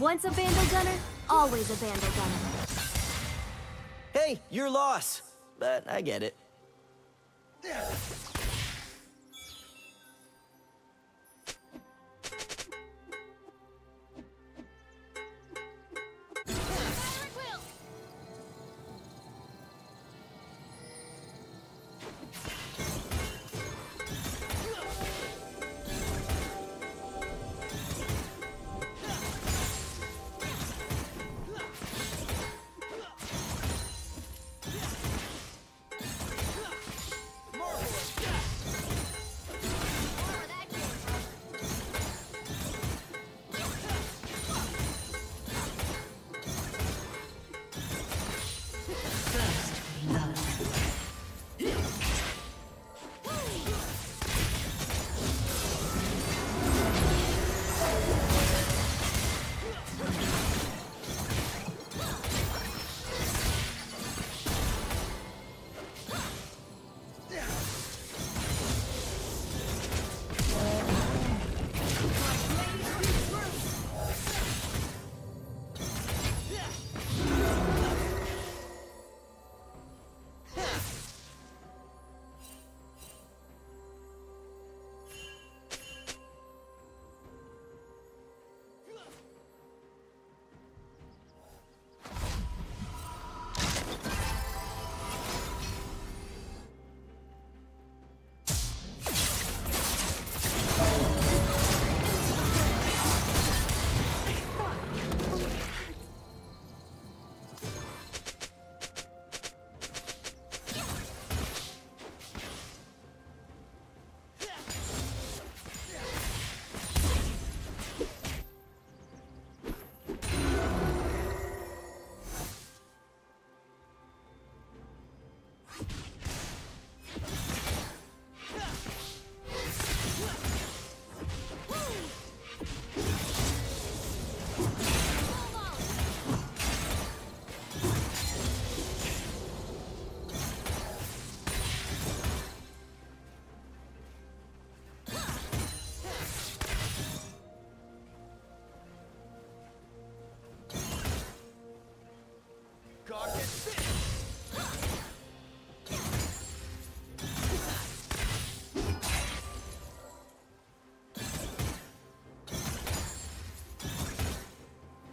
Once a vandal gunner, always a vandal gunner. Hey, your loss, but I get it.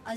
A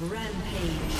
Rampage.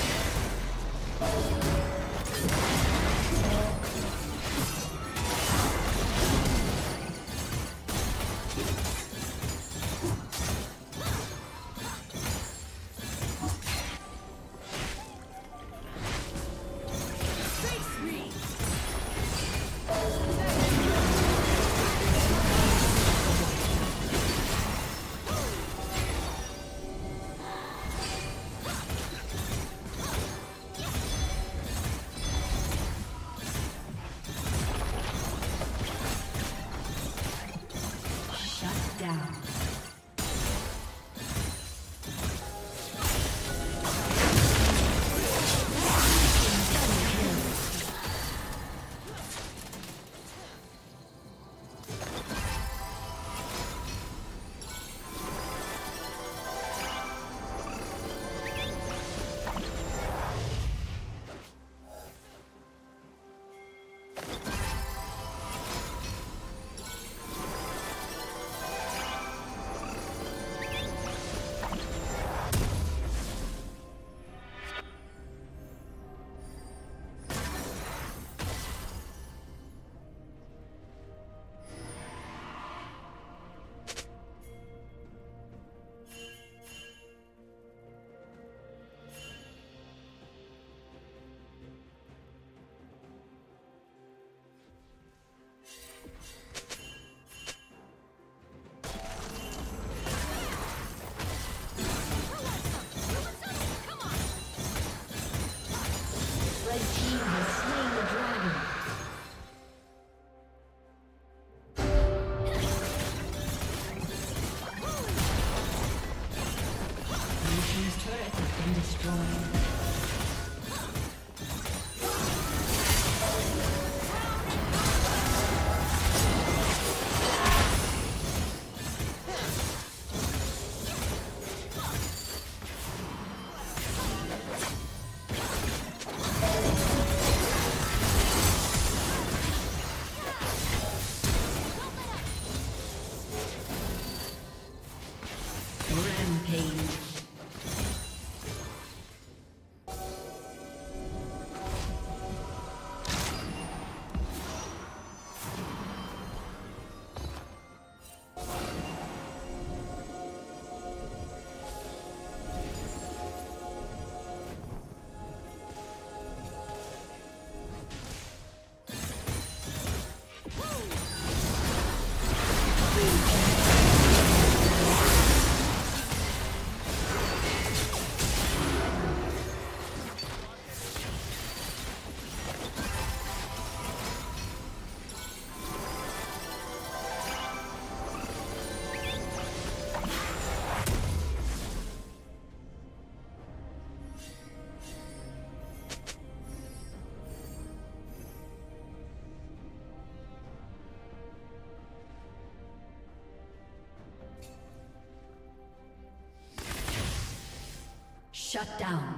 Shut down.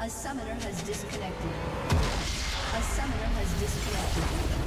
A summoner has disconnected. A summoner has disconnected.